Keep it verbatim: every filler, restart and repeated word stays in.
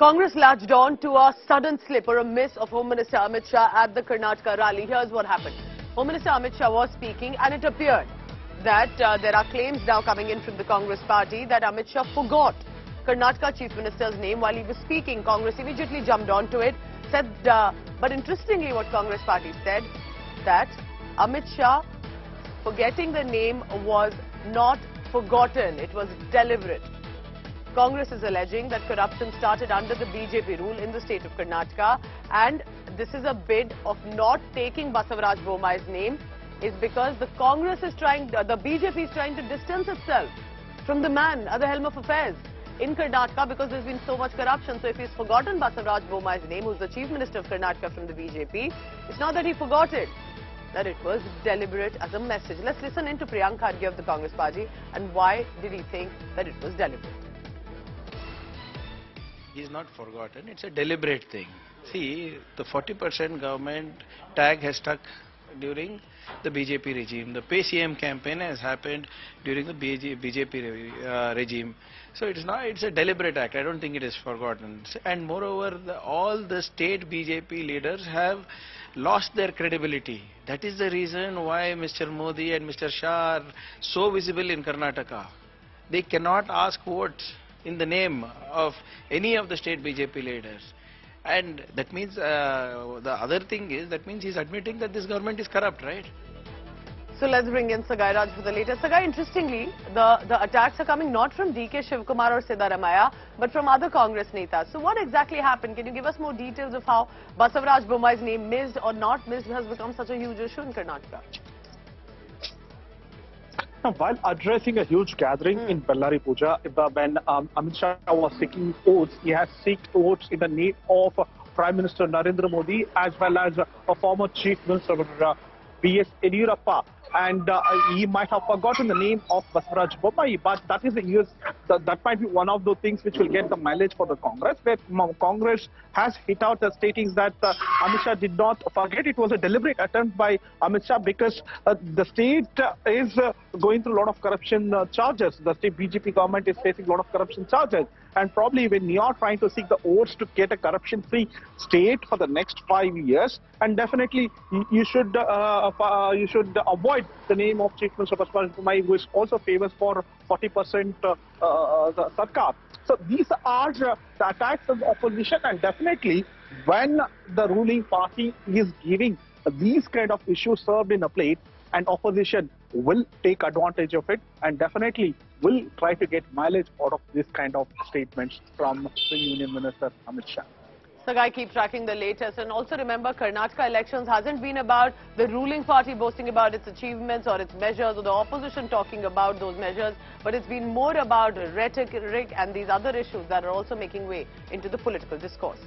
Congress latched on to a sudden slip or a miss of Home Minister Amit Shah at the Karnataka rally. Here's what happened. Home Minister Amit Shah was speaking and it appeared that uh, there are claims now coming in from the Congress party that Amit Shah forgot Karnataka Chief Minister's name while he was speaking. Congress immediately jumped onto it, said, uh, but interestingly what Congress party said, that Amit Shah forgetting the name was not forgotten, it was deliberate. Congress is alleging that corruption started under the B J P rule in the state of Karnataka, and this is a bid of not taking Basavaraj Bommai's name is because the Congress is trying, the B J P is trying to distance itself from the man at the helm of affairs in Karnataka because there's been so much corruption. So if he's forgotten Basavaraj Bommai's name, who's the Chief Minister of Karnataka from the B J P, it's not that he forgot it, that it was deliberate as a message. Let's listen in to Priyank Kharge of the Congress party and why did he think that it was deliberate. He is not forgotten, it's a deliberate thing. See, the forty percent government tag has stuck during the B J P regime. The pay C M campaign has happened during the B J P uh, regime. So it's not, it's a deliberate act. I don't think it is forgotten. And moreover, the, all the state B J P leaders have lost their credibility. That is the reason why Mister Modi and Mister Shah are so visible in Karnataka. They cannot ask votes in the name of any of the state B J P leaders. And that means, uh, the other thing is, that means he's admitting that this government is corrupt, right? So let's bring in Sagai Raj for the latest. Sagai, interestingly, the, the attacks are coming not from D K Shivkumar or Siddaramaiah, but from other Congress netas. So what exactly happened? Can you give us more details of how Basavaraj Bommai's name, missed or not missed, has become such a huge issue in Karnataka? While addressing a huge gathering mm. in Bellari Puja, when um, Amit Shah was seeking votes, he has sought votes in the name of Prime Minister Narendra Modi as well as a uh, former Chief Minister uh, B S Yediyurappa. And uh, he might have forgotten the name of Basavaraj Bommai, but that is the years, that, that might be one of the things which will get the mileage for the Congress, where Congress has hit out the stating that uh, Amit Shah did not forget. It was a deliberate attempt by Amit Shah because uh, the state uh, is uh, going through a lot of corruption uh, charges. The state B J P government is facing a lot of corruption charges. And probably when you are trying to seek the votes to get a corruption-free state for the next five years, and definitely you, you should uh, uh, you should avoid the name of Chief Minister Basavaraj Bommai, who is also famous for forty percent uh, uh, the sarkar. So these are uh, the attacks of the opposition, and definitely when the ruling party is giving these kind of issues served in a plate, and opposition will take advantage of it and definitely will try to get mileage out of this kind of statements from the Union Minister Amit Shah. Sagai, keep tracking the latest, and also remember, Karnataka elections hasn't been about the ruling party boasting about its achievements or its measures or the opposition talking about those measures, but it's been more about rhetoric and these other issues that are also making way into the political discourse.